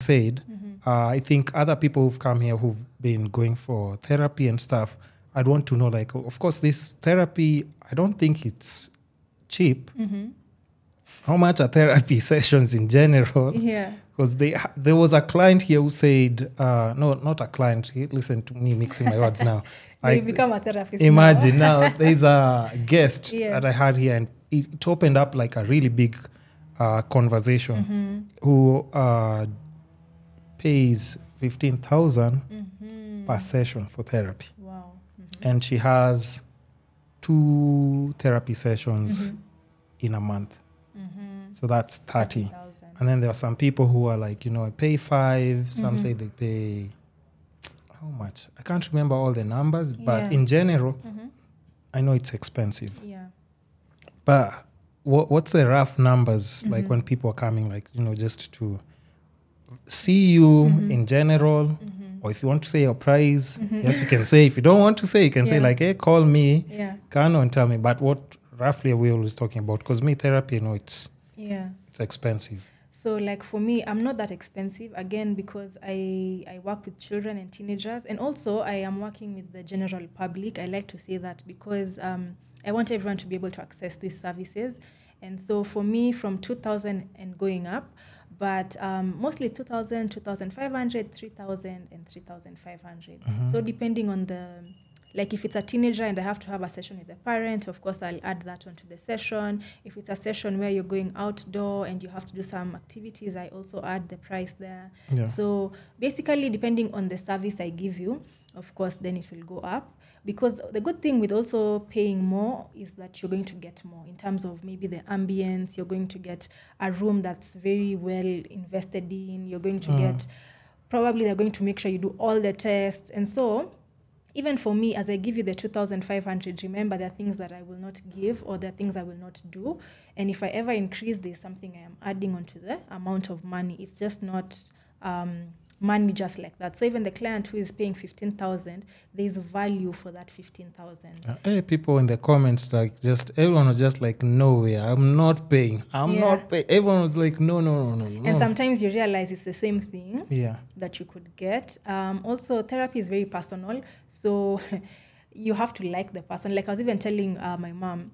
said, I think other people who've come here who've been going for therapy and stuff, I'd want to know, like, of course, this therapy, I don't think it's cheap. How much are therapy sessions in general? Yeah. Because there was a client here who said, no, not a client. Listen to me mixing my words now. You become a therapist. Imagine now. There's a guest that I had here, and it opened up like a really big conversation. Who pays 15,000 per session for therapy. Wow. And she has 2 therapy sessions in a month. So that's 30. And then there are some people who are like, you know, I pay 5. Some say they pay, how much? I can't remember all the numbers, but in general, I know it's expensive. Yeah. But what's the rough numbers, like when people are coming, like, you know, just to see you in general, or if you want to say your price, yes, you can say. If you don't want to say, you can say like, hey, call me, Kano, and tell me. But what roughly are we always talking about? Because me, therapy, you know, it's... Yeah. It's expensive. So like for me, I'm not that expensive, again, because I work with children and teenagers, and also I am working with the general public. I like to say that because I want everyone to be able to access these services. And so for me, from 2,000 and going up, but mostly 2,000, 2,500, 3,000 and 3,500. So depending on the... Like if it's a teenager and I have to have a session with the parent, of course, I'll add that onto the session. If it's a session where you're going outdoor and you have to do some activities, I also add the price there. Yeah. So basically, depending on the service I give you, of course, then it will go up. Because the good thing with also paying more is that you're going to get more in terms of maybe the ambience. You're going to get a room that's very well invested in. You're going to get, probably they're going to make sure you do all the tests. And so... Even for me, as I give you the 2,500, remember there are things that I will not give or there are things I will not do. And if I ever increase this, something I am adding onto the amount of money. It's just not money just like that. So even the client who is paying 15,000, there is value for that 15,000. People in the comments, like, just everyone was just like, no way, I'm not paying. I'm not paying. Everyone was like, no. And sometimes you realize it's the same thing that you could get. Also, therapy is very personal. So you have to like the person. Like I was even telling my mom,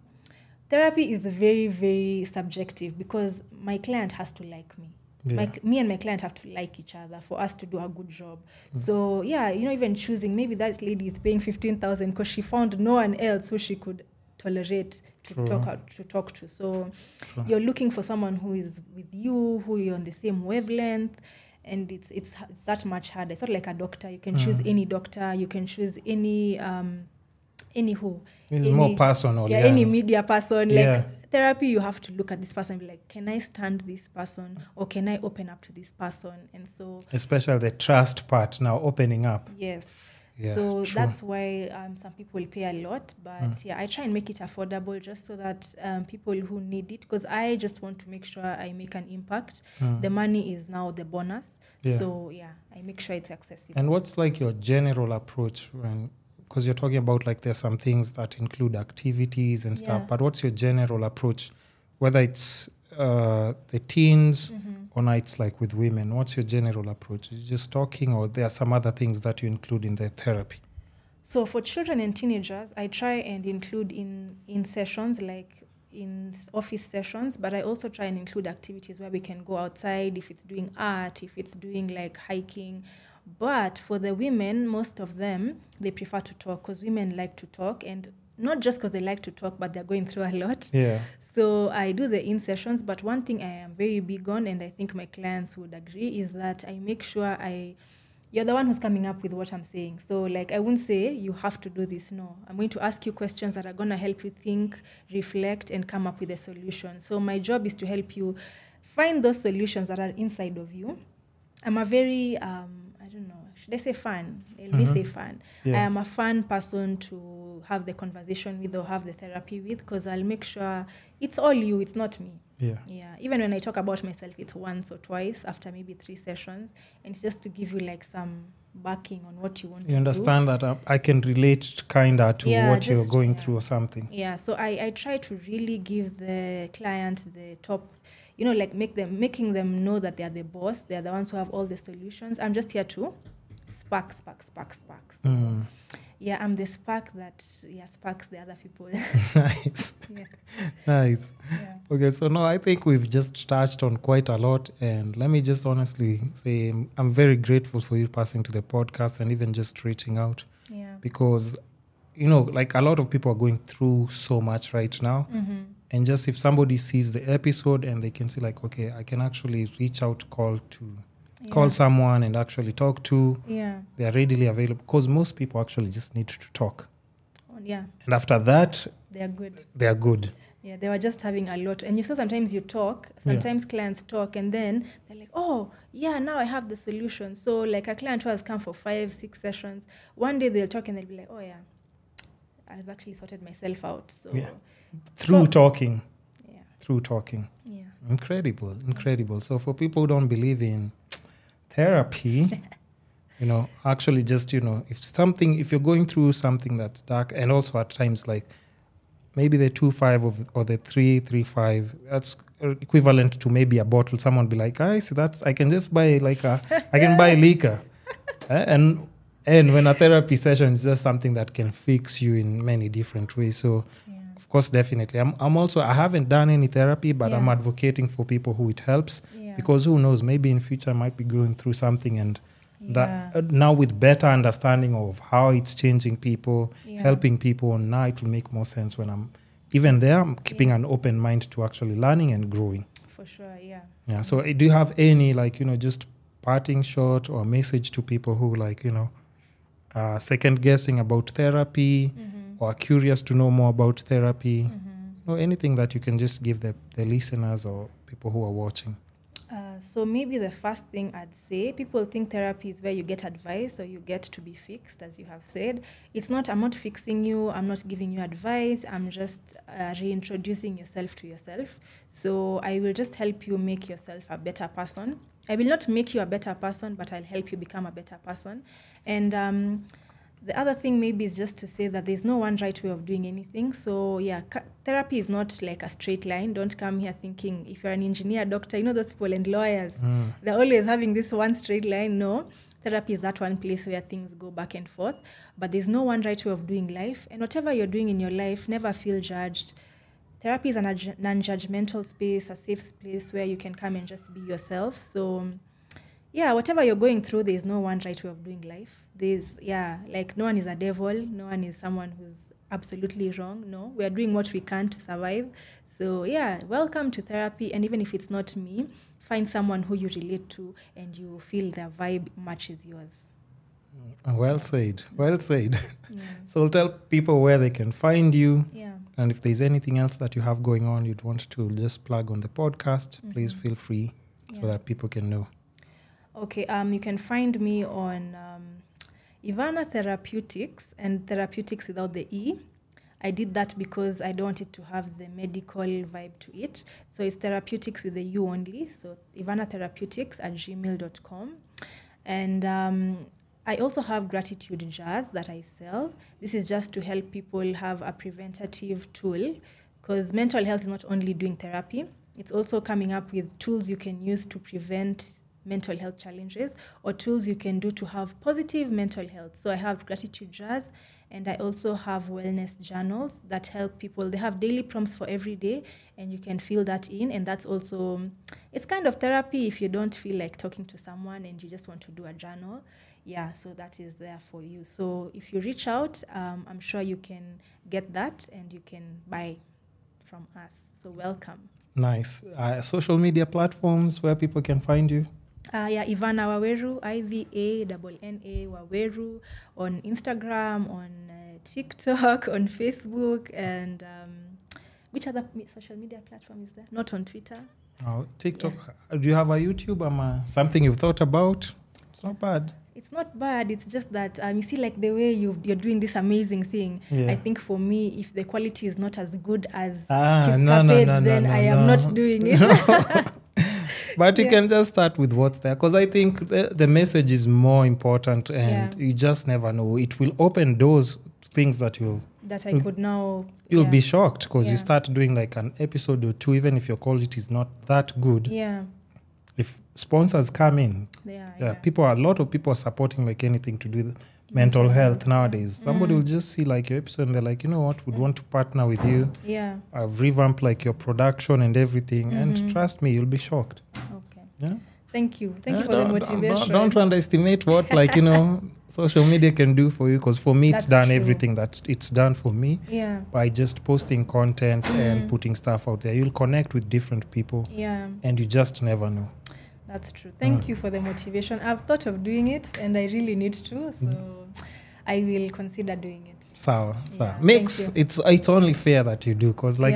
therapy is very, very subjective because my client has to like me. Yeah. Me and my client have to like each other for us to do a good job. So, yeah, you know, even choosing, maybe that lady is paying 15,000 because she found no one else who she could tolerate to talk to. So you're looking for someone who is with you, who you're on the same wavelength, and it's that much harder. It's not like a doctor. You can choose any doctor. You can choose any... It's more personal. Yeah, any media person. Like therapy, you have to look at this person and be like, can I stand this person or can I open up to this person? And so... Especially the trust part now, opening up. Yes. Yeah, so that's why some people will pay a lot. But yeah, I try and make it affordable just so that people who need it, because I just want to make sure I make an impact. The money is now the bonus. Yeah. So yeah, I make sure it's accessible. And what's like your general approach when... Because you're talking about like there's some things that include activities and stuff, but what's your general approach? Whether it's the teens or now it's like with women, what's your general approach? Is it just talking or there are some other things that you include in the therapy? So for children and teenagers, I try and include in sessions like in office sessions, but I also try and include activities where we can go outside, if it's doing art, if it's doing like hiking. But for the women, most of them, they prefer to talk because women like to talk, and not just because they like to talk, but they're going through a lot. Yeah. So I do the in-sessions, but one thing I am very big on, and I think my clients would agree, is that I make sure you're the one who's coming up with what I'm saying. So like, I wouldn't say you have to do this. No, I'm going to ask you questions that are going to help you think, reflect, and come up with a solution. So my job is to help you find those solutions that are inside of you. I'm a very... Should I say fun? Let me say fun. Yeah. I am a fun person to have the conversation with or have the therapy with, because I'll make sure it's all you, it's not me. Yeah. Yeah. Even when I talk about myself, it's once or twice after maybe 3 sessions. And it's just to give you like some backing on what you want to do. You understand that I can relate kind of to what you're going through or something. Yeah. So I try to really give the client the top... you know, like making them know that they are the boss, they are the ones who have all the solutions. I'm just here to spark. So, yeah, I'm the spark that sparks the other people. Nice. Yeah. Nice. Yeah. Okay, so now I think we've just touched on quite a lot, and let me just honestly say I'm very grateful for you passing to the podcast and even just reaching out. Yeah. Because, you know, like a lot of people are going through so much right now. Mm-hmm. And just if somebody sees the episode and they can see like, okay, I can actually reach out, call someone and actually talk to. Yeah. They are readily available because most people actually just need to talk. Yeah. And after that, they are good. They are good. Yeah, they were just having a lot. And you saw sometimes you talk, sometimes clients talk, and then they're like, oh, yeah, now I have the solution. So like a client who has come for 5, 6 sessions, one day they'll talk and they'll be like, oh, yeah, I've actually sorted myself out. So yeah. Through talking. Yeah. Through talking. Yeah. Incredible, incredible. So for people who don't believe in therapy, you know, actually just, you know, if you're going through something that's dark, and also at times like maybe the 2.5 or the 3.35, that's equivalent to maybe a bottle. Someone be like, I see that's, I can just buy like a, I can buy liquor. And when a therapy session is just something that can fix you in many different ways. So of course, definitely. I haven't done any therapy, but I'm advocating for people who it helps. Yeah. Because who knows, maybe in future I might be going through something, and that now with better understanding of how it's changing people, helping people, now it will make more sense when I'm even there. I'm keeping an open mind to actually learning and growing. For sure, yeah. Yeah, so do you have any, like, you know, just parting shot or message to people who, like, you know, second-guessing about therapy, or are curious to know more about therapy, or anything that you can just give the listeners or people who are watching? So maybe the first thing I'd say, people think therapy is where you get advice or you get to be fixed, as you have said. It's not, I'm not fixing you, I'm not giving you advice, I'm just reintroducing yourself to yourself. So I will just help you make yourself a better person. I will not make you a better person, but I'll help you become a better person. And the other thing maybe is just to say that there's no one right way of doing anything. So yeah, therapy is not like a straight line. Don't come here thinking if you're an engineer, doctor, you know those people and lawyers, they're always having this one straight line. No, therapy is that one place where things go back and forth. But there's no one right way of doing life. And whatever you're doing in your life, never feel judged. Therapy is a non-judgmental space, a safe space where you can come and just be yourself. So yeah, whatever you're going through, there's no one right way of doing life. There's, like no one is a devil. No one is someone who's absolutely wrong. No, we are doing what we can to survive. So yeah, welcome to therapy. And even if it's not me, find someone who you relate to and you feel their vibe matches yours. Well said. Well said. Yeah. So tell people where they can find you. Yeah. And if there's anything else that you have going on you'd want to just plug on the podcast, please feel free so that people can know. Okay, you can find me on Ivanna Therapeutics, and therapeutics without the E. I did that because I don't want it to have the medical vibe to it. So it's therapeutics with the U only. So IvannaTherapeutics@gmail.com. And I also have gratitude jars that I sell. This is just to help people have a preventative tool, because mental health is not only doing therapy. It's also coming up with tools you can use to prevent mental health challenges, or tools you can do to have positive mental health. So I have gratitude jars, and I also have wellness journals that help people. They have daily prompts for every day, and you can fill that in. And that's also, it's kind of therapy if you don't feel like talking to someone and you just want to do a journal. Yeah, so that is there for you. So if you reach out, I'm sure you can get that and you can buy from us. So welcome. Nice. Social media platforms where people can find you? Ivanna Waweru, IVANNA Waweru, on Instagram, on TikTok, on Facebook, and which other social media platform is there? Not on Twitter. Oh, TikTok. Yeah. Do you have a YouTube? Something you've thought about? It's not bad. It's not bad. It's just that you see, like the way you're doing this amazing thing. Yeah. I think for me, if the quality is not as good as Kisscapades, then I am not doing it. No. But you can just start with what's there, because I think the message is more important, and you just never know. It will open doors, things that you'll that I could now... You'll be shocked because you start doing like an episode or two, even if your quality is not that good. Yeah. If sponsors come in, people, a lot of people are supporting like anything to do with mental health nowadays. Somebody will just see like your episode and they're like, you know what, would want to partner with you. Yeah. I've revamped like your production and everything. And trust me, you'll be shocked. Okay. Yeah. Thank you. Thank you for the motivation. Don't underestimate what like, you know, social media can do for you, because for me, it's done everything that it's done for me by just posting content and putting stuff out there. You'll connect with different people and you just never know. That's true. Thank you for the motivation. I've thought of doing it and I really need to, so I will consider doing it. So, Mix, it's only fair that you do, because like